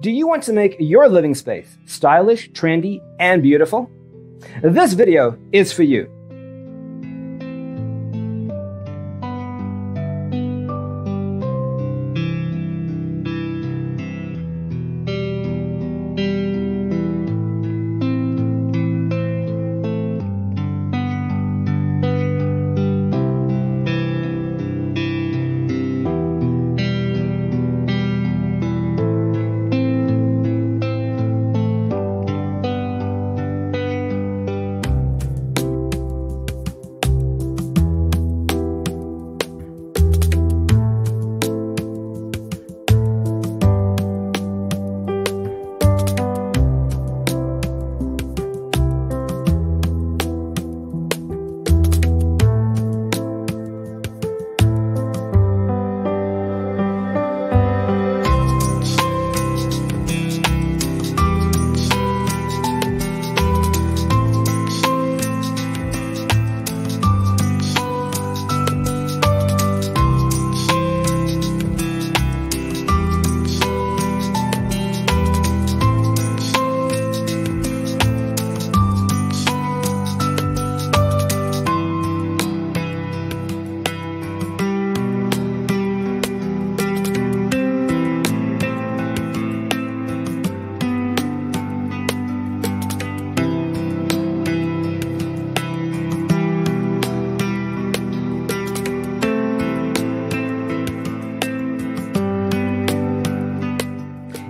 Do you want to make your living space stylish, trendy, and beautiful? This video is for you.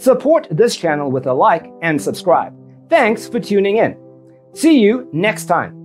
Support this channel with a like and subscribe. Thanks for tuning in. See you next time.